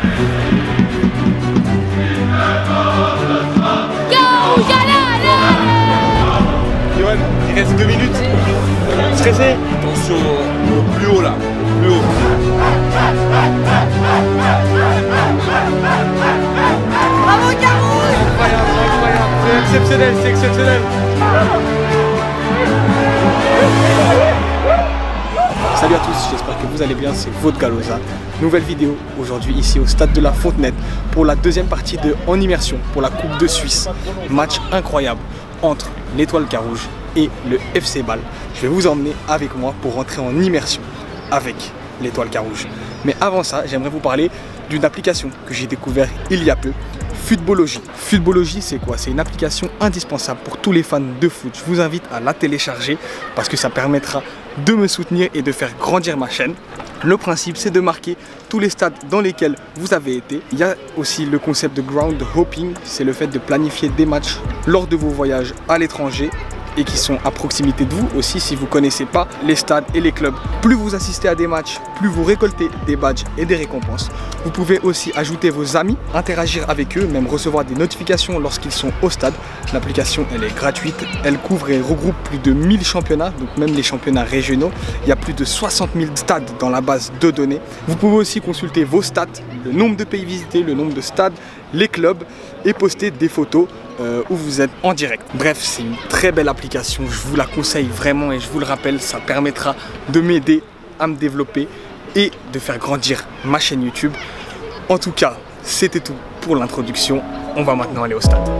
Go, Yala! Yoann, il reste 2 minutes. Stressé? Attention, plus haut là. Plus haut. Bravo Carouge! Incroyable, incroyable. C'est exceptionnel, c'est exceptionnel. Salut à tous, j'espère que vous allez bien, c'est votre gars Lozza. Nouvelle vidéo aujourd'hui ici au stade de la Fontenette pour la deuxième partie de En Immersion pour la Coupe de Suisse. Match incroyable entre l'Étoile Carouge et le FC Bâle. Je vais vous emmener avec moi pour rentrer en immersion avec l'Étoile Carouge. Mais avant ça, j'aimerais vous parler d'une application que j'ai découverte il y a peu, Futbology. Futbology, c'est quoi? C'est une application indispensable pour tous les fans de foot. Je vous invite à la télécharger parce que ça permettra de me soutenir et de faire grandir ma chaîne. Le principe, c'est de marquer tous les stades dans lesquels vous avez été. Il y a aussi le concept de ground hopping, c'est le fait de planifier des matchs lors de vos voyages à l'étranger et qui sont à proximité de vous aussi si vous ne connaissez pas les stades et les clubs. Plus vous assistez à des matchs, plus vous récoltez des badges et des récompenses. Vous pouvez aussi ajouter vos amis, interagir avec eux, même recevoir des notifications lorsqu'ils sont au stade. L'application, elle est gratuite, elle couvre et regroupe plus de 1000 championnats, donc même les championnats régionaux. Il y a plus de 60 000 stades dans la base de données. Vous pouvez aussi consulter vos stats, le nombre de pays visités, le nombre de stades, les clubs et poster des photos où vous êtes en direct. Bref, c'est une très belle application, je vous la conseille vraiment et je vous le rappelle, ça permettra de m'aider à me développer et de faire grandir ma chaîne YouTube. En tout cas, c'était tout pour l'introduction, on va maintenant aller au stade. Donc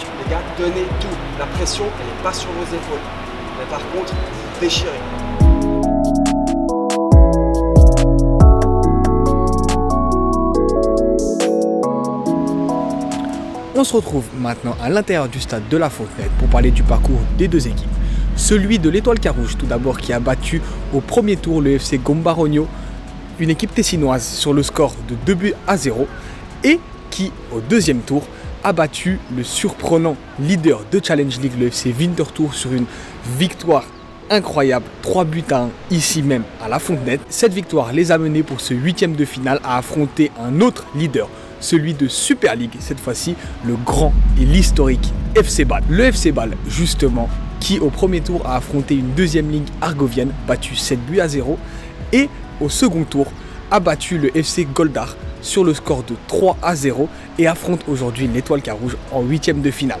les gars, donnez tout, la pression elle n'est pas sur vos épaules, mais par contre, vous déchirez. On se retrouve maintenant à l'intérieur du stade de la Fontenette pour parler du parcours des deux équipes. Celui de l'Étoile Carouge tout d'abord qui a battu au premier tour le FC Gombarogno, une équipe tessinoise sur le score de 2-0 et qui au deuxième tour a battu le surprenant leader de Challenge League, le FC Winterthur sur une victoire incroyable, 3-1 ici même à la Fontenette. Cette victoire les a menés pour ce 8e de finale à affronter un autre leader, celui de Super League, cette fois-ci le grand et l'historique FC Bâle. Le FC Bâle, justement, qui au premier tour a affronté une deuxième ligue argovienne, battu 7-0, et au second tour a battu le FC Goldar sur le score de 3-0 et affronte aujourd'hui l'Étoile Carouge en 8e de finale.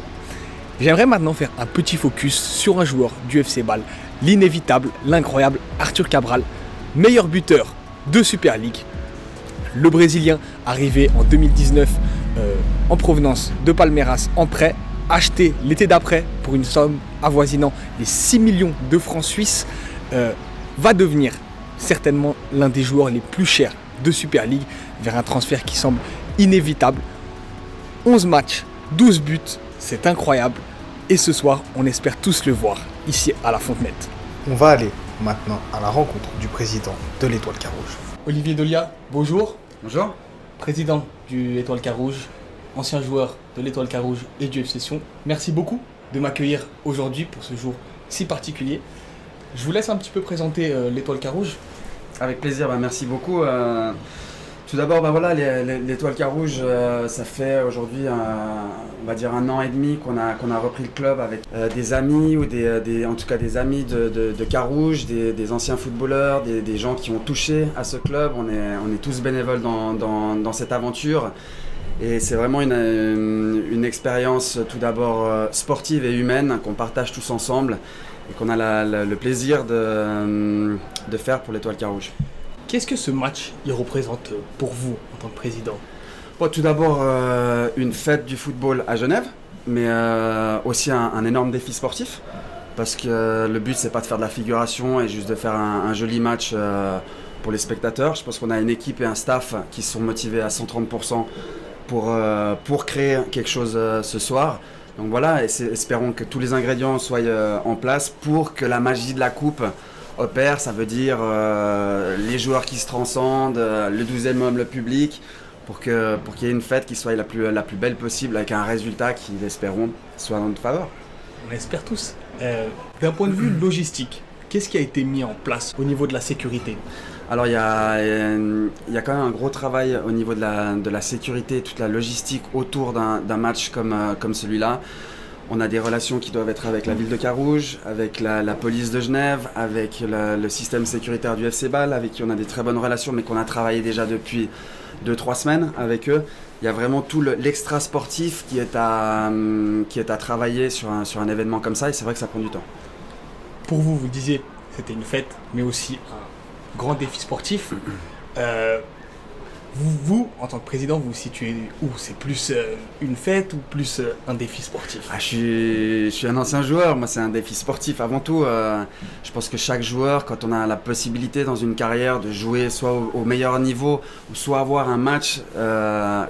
J'aimerais maintenant faire un petit focus sur un joueur du FC Bâle, l'inévitable, l'incroyable Arthur Cabral, meilleur buteur de Super League. Le Brésilien, arrivé en 2019 en provenance de Palmeiras en prêt, acheté l'été d'après pour une somme avoisinant les 6 millions de francs suisses, va devenir certainement l'un des joueurs les plus chers de Super League vers un transfert qui semble inévitable. 11 matchs, 12 buts, c'est incroyable. Et ce soir, on espère tous le voir ici à la Fontenette. On va aller maintenant à la rencontre du président de l'Étoile Carouge. Olivier Delia, bonjour. Bonjour. Président du Étoile Carouge, ancien joueur de l'Étoile Carouge et du FC Session. Merci beaucoup de m'accueillir aujourd'hui pour ce jour si particulier. Je vous laisse un petit peu présenter l'Étoile Carouge. Avec plaisir, merci beaucoup. Tout d'abord, voilà, l'Étoile Carouge, ça fait aujourd'hui, on va dire 1 an et demi qu'on a repris le club avec des amis ou en tout cas des amis de Carouge, des anciens footballeurs, des gens qui ont touché à ce club. On est tous bénévoles dans cette aventure et c'est vraiment une expérience tout d'abord sportive et humaine qu'on partage tous ensemble et qu'on a le plaisir de faire pour l'Étoile Carouge. Qu'est-ce que ce match il représente pour vous en tant que président? Bon, tout d'abord, une fête du football à Genève, mais aussi un énorme défi sportif. Parce que le but, c'est pas de faire de la figuration et juste de faire un joli match pour les spectateurs. Je pense qu'on a une équipe et un staff qui sont motivés à 130% pour créer quelque chose ce soir. Donc voilà, et espérons que tous les ingrédients soient en place pour que la magie de la coupe opère. Ça veut dire les joueurs qui se transcendent, le 12e homme, le public, pour qu'il y ait une fête qui soit la plus belle possible avec un résultat qui, espérons, soit en notre faveur. On espère tous. D'un point de vue logistique, Qu'est-ce qui a été mis en place au niveau de la sécurité? Alors il y a quand même un gros travail au niveau de la sécurité, toute la logistique autour d'un match comme celui-là. On a des relations qui doivent être avec la ville de Carouge, avec la police de Genève, avec le système sécuritaire du FC Bâle, avec qui on a des très bonnes relations, mais qu'on a travaillé déjà depuis 2-3 semaines avec eux. Il y a vraiment tout l'extra sportif qui est à travailler sur un événement comme ça, et c'est vrai que ça prend du temps. Pour vous, vous le disiez, c'était une fête, mais aussi un grand défi sportif. Vous, en tant que président, vous vous situez où? C'est plus une fête ou plus un défi sportif? Je suis un ancien joueur, moi c'est un défi sportif avant tout. Je pense que chaque joueur, quand on a la possibilité dans une carrière de jouer soit au meilleur niveau, ou soit avoir un match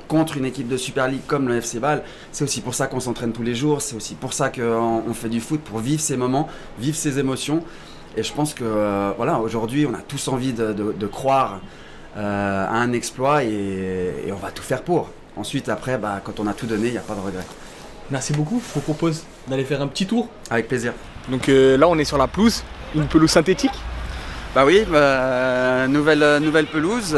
contre une équipe de Super League comme le FC Bâle, c'est aussi pour ça qu'on s'entraîne tous les jours, c'est aussi pour ça qu'on fait du foot, pour vivre ces moments, vivre ces émotions. Et je pense que voilà, aujourd'hui on a tous envie de croire à un exploit et on va tout faire pour. Ensuite, après, quand on a tout donné, il n'y a pas de regret. Merci beaucoup. Je vous propose d'aller faire un petit tour. Avec plaisir. Donc là, on est sur la pelouse, une pelouse synthétique. Bah oui, nouvelle pelouse,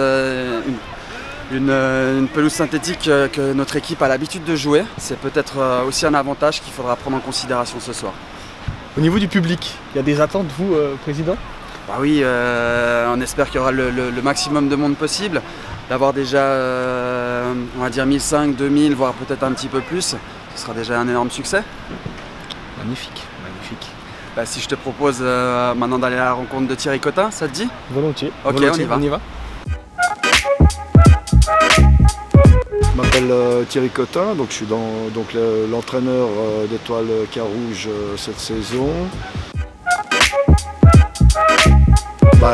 une pelouse synthétique que notre équipe a l'habitude de jouer. C'est peut-être aussi un avantage qu'il faudra prendre en considération ce soir. Au niveau du public, il y a des attentes, vous, président? Bah oui, on espère qu'il y aura le maximum de monde possible, d'avoir déjà, on va dire 1500, 2000, voire peut-être un petit peu plus, ce sera déjà un énorme succès. Magnifique, magnifique. Bah, si je te propose maintenant d'aller à la rencontre de Thierry Cottin, ça te dit? Volontiers. Ok, volontiers, on y va. On y va. Je m'appelle Thierry Cottin, donc je suis l'entraîneur d'Étoile Carouge cette saison.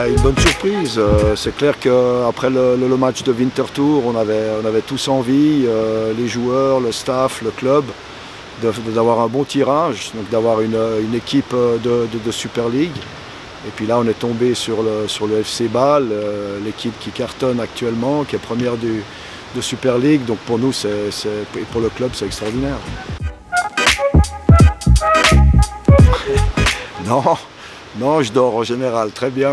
Une bonne surprise, c'est clair qu'après le match de Winterthur, on avait tous envie, les joueurs, le staff, le club, d'avoir un bon tirage, donc d'avoir une équipe de Super League. Et puis là on est tombé sur le FC Bâle, l'équipe qui cartonne actuellement, qui est première de Super League, donc pour nous et pour le club c'est extraordinaire. Non. Non, je dors en général très bien,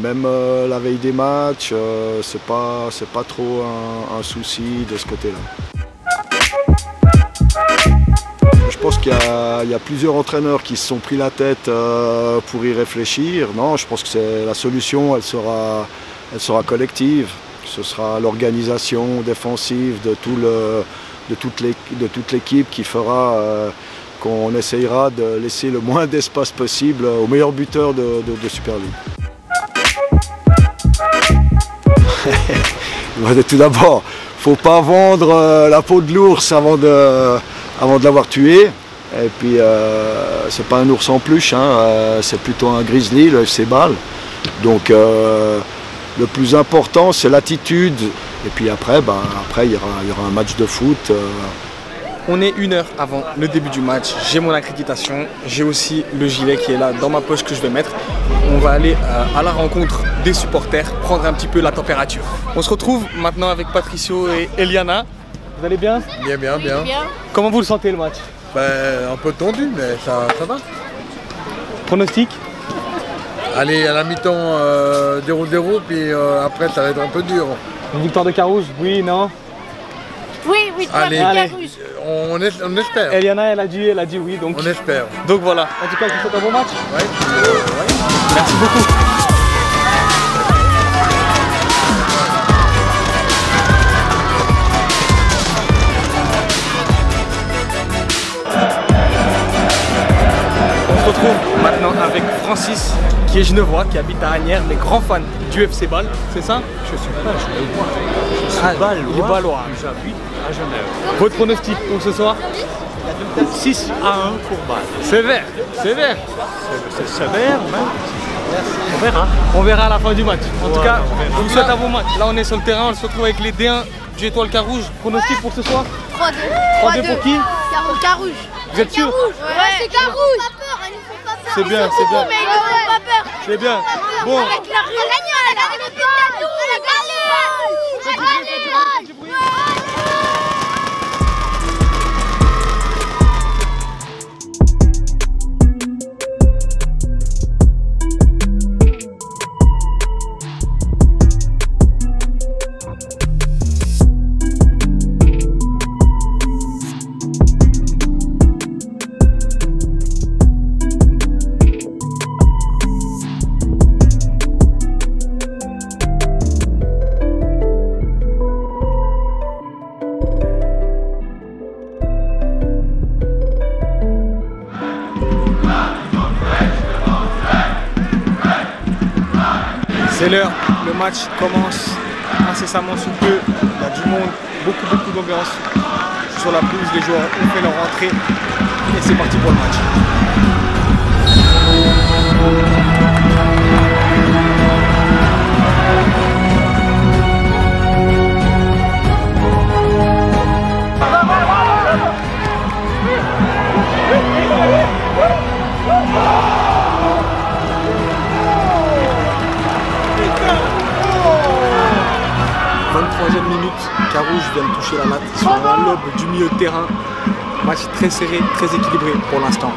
même la veille des matchs, c'est pas trop un souci de ce côté-là. Je pense qu'il y a plusieurs entraîneurs qui se sont pris la tête pour y réfléchir. Non, je pense que la solution, elle sera collective. Ce sera l'organisation défensive de toute l'équipe qui fera... qu'on essayera de laisser le moins d'espace possible aux meilleurs buteurs de Super League. Tout d'abord, il ne faut pas vendre la peau de l'ours avant de l'avoir tué. Et puis, c'est pas un ours en peluche, c'est plutôt un grizzly, le FC Bâle. Donc, le plus important, c'est l'attitude. Et puis après, il y aura un match de foot. On est une heure avant le début du match, j'ai mon accréditation, j'ai aussi le gilet qui est là dans ma poche que je vais mettre. On va aller à la rencontre des supporters, prendre un petit peu la température. On se retrouve maintenant avec Patricio et Eliana. Vous allez bien? Bien, bien, bien. Comment vous le sentez le match? Un peu tendu, mais ça va. Pronostic? Allez, à la mi-temps 0-0, puis après ça va être un peu dur. Une victoire de Carouge? Oui, non? Oui, allez. On espère. Eliana, elle a dit oui, donc... On espère. Donc voilà. En tout cas, je vous souhaite un bon match. Ouais. Merci beaucoup. On se retrouve maintenant avec Francis, qui est genevois, qui habite à Asnières, les grands fans du FC Bâle, c'est ça? Je suis pas, je suis Ballois. J'habite à Genève. Votre pronostic pour ce soir? 6 à 1 pour Bâle. Sévère, sévère. C'est sévère, mais on verra. On verra à la fin du match. En tout cas, on vous souhaite un bon match. Là, on est sur le terrain, on se retrouve avec les D1 du Étoile Carouge. Pronostic pour ce soir? 3-2. 3-2 pour qui? Carouge. Vous êtes sûr? Ouais, c'est Carouge. C'est bien, c'est bien. C'est bien. Bon. C'est l'heure, le match commence incessamment sous peu. Il y a du monde, beaucoup d'ambiance sur la pelouse. Les joueurs ont fait leur entrée et c'est parti pour le match. Carouge vient de toucher la latte, ils sont à l'aube du milieu de terrain. Match très serré, très équilibré pour l'instant.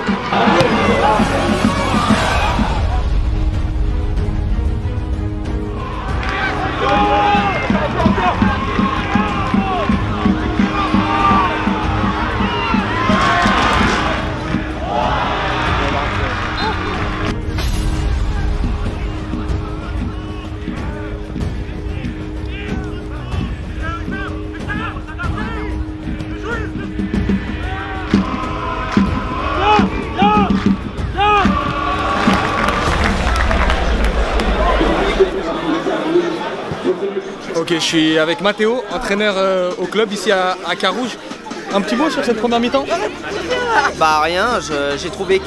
Ok, je suis avec Mathéo, entraîneur au club ici à Carouge. Un petit mot sur cette première mi-temps? Bah rien, j'ai trouvé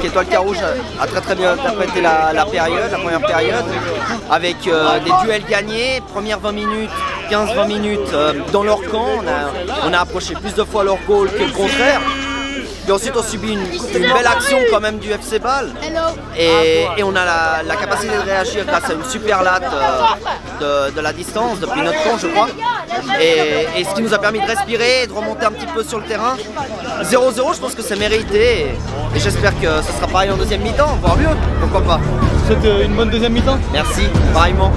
qu'Étoile Carouge a très bien interprété la première période avec des duels gagnés, première 20 minutes, 15-20 minutes dans leur camp. On a approché plus de fois leur goal que le contraire. Et ensuite on subit une belle action quand même du FC Bâle et on a la capacité de réagir grâce à une super latte de la distance depuis notre camp je crois et ce qui nous a permis de respirer et de remonter un petit peu sur le terrain. 0-0, je pense que c'est mérité et j'espère que ce sera pareil en deuxième mi-temps, voire mieux, pourquoi pas. Je vous souhaite une bonne deuxième mi-temps. Merci, pareillement.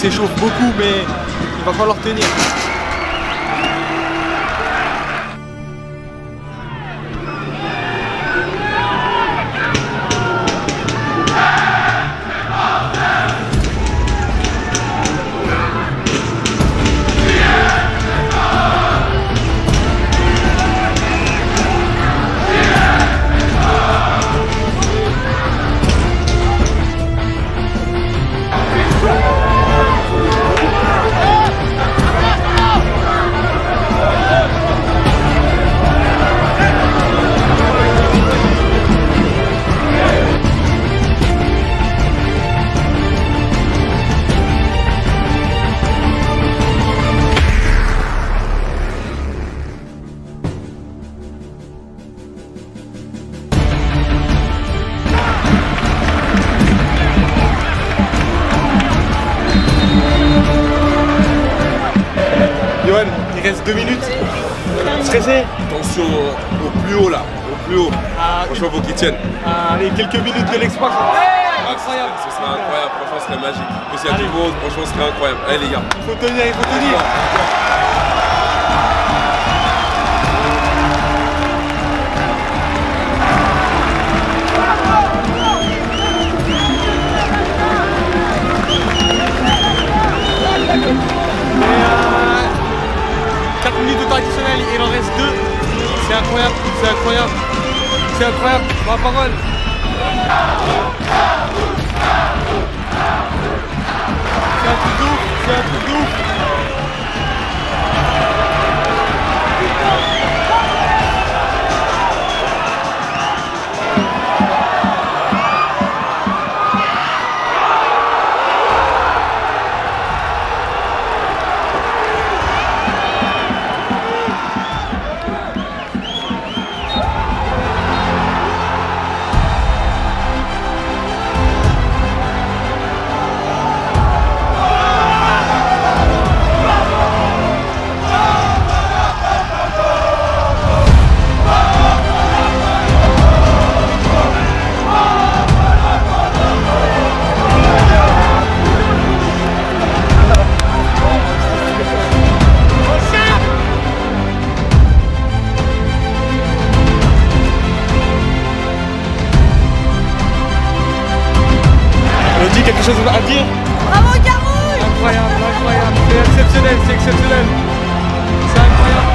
S'échauffe beaucoup mais il va falloir tenir. Il reste 2 minutes. Stressé? Attention au plus haut là, au plus haut. Franchement, faut qu'ils tiennent. Allez, quelques minutes de l'exploit. Incroyable. Ce serait incroyable, franchement, ce serait magique. En plus, il y a du monde, franchement, ce serait incroyable. Allez, les gars. Il faut tenir, il faut tenir. Il en reste 2, c'est incroyable, c'est incroyable, c'est incroyable, ma parole. C'est un truc de ouf, c'est un truc de ouf. Futbology, quelque chose à dire? Bravo Carouge! Incroyable, incroyable, c'est exceptionnel, c'est incroyable.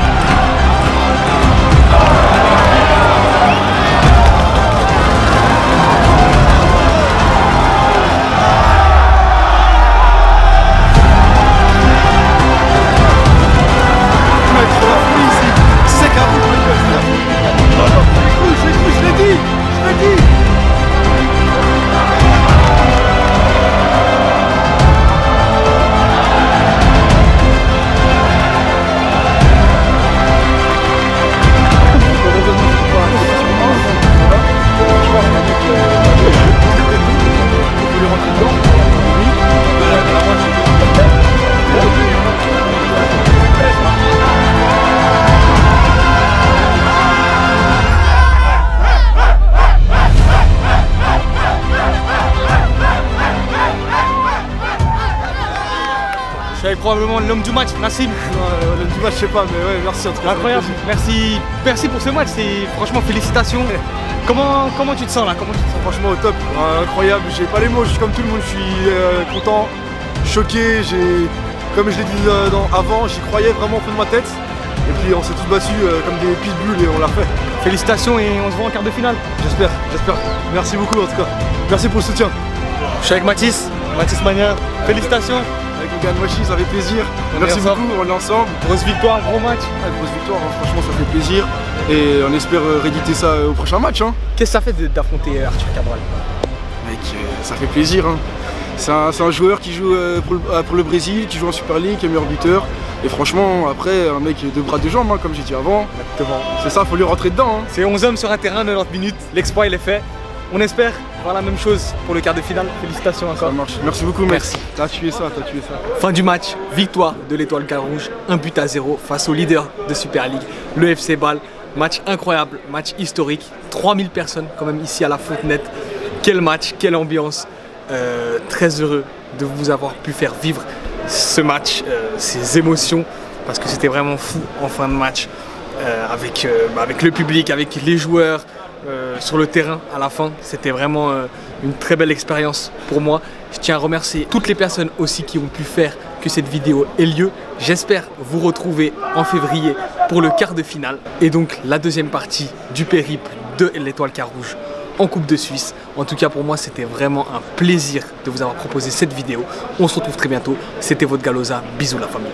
Probablement l'homme du match, Nassim. L'homme du match, je sais pas, mais ouais, merci en tout cas. Incroyable, merci, merci pour ce match, c'est franchement félicitations. Comment tu te sens là? Comment tu te sens? Franchement au top, incroyable, j'ai pas les mots, je suis comme tout le monde, je suis content, choqué, comme je l'ai dit avant, j'y croyais vraiment au fond de ma tête. Et puis on s'est tous battus comme des pitbulls et on l'a fait. Félicitations et on se voit en quart de finale. J'espère, j'espère. Merci beaucoup en tout cas. Merci pour le soutien. Je suis avec Mathis, Mathis Magnin, félicitations. Moshi, ça fait plaisir. Merci beaucoup, on est ensemble. Grosse victoire, gros match. Ah, grosse victoire, hein. Franchement ça fait plaisir. Et on espère rééditer ça au prochain match. Hein. Qu'est-ce que ça fait d'affronter Arthur Cabral? Mec, ça fait plaisir. Hein. C'est un joueur qui joue pour le Brésil, qui joue en Super League, qui est meilleur buteur. Et franchement, après, un mec de bras de jambes, hein, comme j'ai dit avant. Exactement. C'est ça, faut lui rentrer dedans. Hein. C'est 11 hommes sur un terrain, 90 minutes. L'exploit, il est fait. On espère voir la même chose pour le quart de finale. Félicitations encore. Ça marche. Merci beaucoup, merci. T'as tué ça, t'as tué ça. Fin du match, victoire de l'Étoile Carouge, 1 but à 0 face au leader de Super League, le FC Bâle. Match incroyable, match historique. 3000 personnes quand même ici à la Fontenette. Quel match, quelle ambiance. Très heureux de vous avoir pu faire vivre ce match, ces émotions, parce que c'était vraiment fou en fin de match avec le public, avec les joueurs. Sur le terrain à la fin, c'était vraiment une très belle expérience pour moi. Je tiens à remercier toutes les personnes aussi qui ont pu faire que cette vidéo ait lieu. J'espère vous retrouver en février pour le quart de finale et donc la deuxième partie du périple de l'Étoile Carouge en Coupe de Suisse. En tout cas pour moi c'était vraiment un plaisir de vous avoir proposé cette vidéo. On se retrouve très bientôt, c'était votre gars Lozza, bisous la famille.